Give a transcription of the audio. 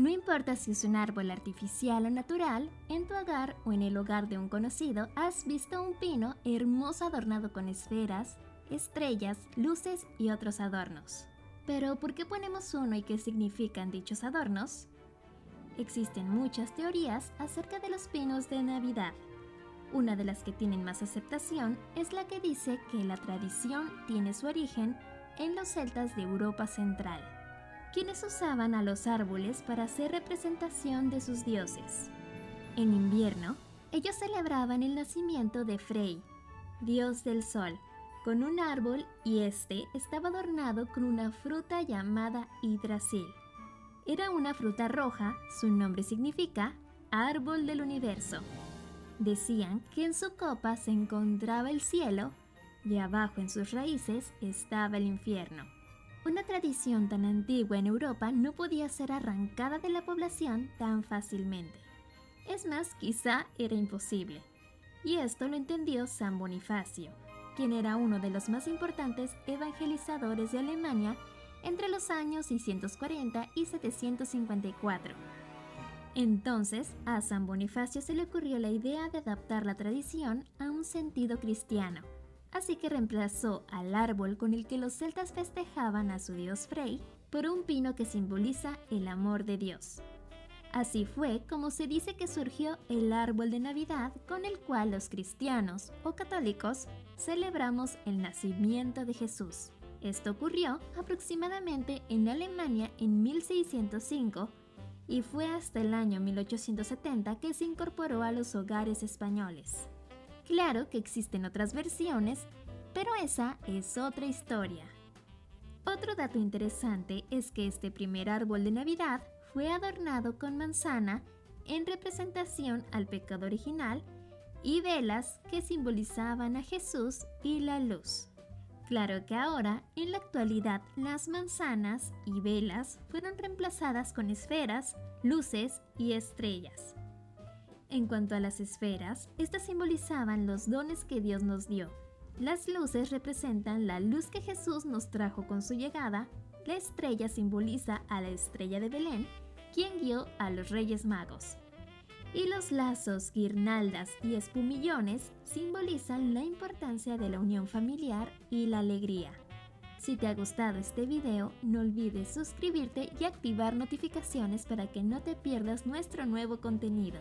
No importa si es un árbol artificial o natural, en tu hogar o en el hogar de un conocido has visto un pino hermoso adornado con esferas, estrellas, luces y otros adornos. Pero ¿por qué ponemos uno y qué significan dichos adornos? Existen muchas teorías acerca de los pinos de Navidad. Una de las que tienen más aceptación es la que dice que la tradición tiene su origen en los celtas de Europa Central, quienes usaban a los árboles para hacer representación de sus dioses. En invierno, ellos celebraban el nacimiento de Frey, dios del sol, con un árbol y este estaba adornado con una fruta llamada Yggdrasil. Era una fruta roja, su nombre significa árbol del universo. Decían que en su copa se encontraba el cielo y abajo en sus raíces estaba el infierno. Una tradición tan antigua en Europa no podía ser arrancada de la población tan fácilmente. Es más, quizá era imposible. Y esto lo entendió San Bonifacio, quien era uno de los más importantes evangelizadores de Alemania entre los años 640 y 754. Entonces, a San Bonifacio se le ocurrió la idea de adaptar la tradición a un sentido cristiano, así que reemplazó al árbol con el que los celtas festejaban a su dios Frey por un pino que simboliza el amor de Dios. Así fue como se dice que surgió el árbol de Navidad con el cual los cristianos o católicos celebramos el nacimiento de Jesús. Esto ocurrió aproximadamente en Alemania en 1605 y fue hasta el año 1870 que se incorporó a los hogares españoles. Claro que existen otras versiones, pero esa es otra historia. Otro dato interesante es que este primer árbol de Navidad fue adornado con manzana en representación al pecado original y velas que simbolizaban a Jesús y la luz. Claro que ahora, en la actualidad, las manzanas y velas fueron reemplazadas con esferas, luces y estrellas. En cuanto a las esferas, estas simbolizaban los dones que Dios nos dio. Las luces representan la luz que Jesús nos trajo con su llegada. La estrella simboliza a la estrella de Belén, quien guió a los Reyes Magos. Y los lazos, guirnaldas y espumillones simbolizan la importancia de la unión familiar y la alegría. Si te ha gustado este video, no olvides suscribirte y activar notificaciones para que no te pierdas nuestro nuevo contenido.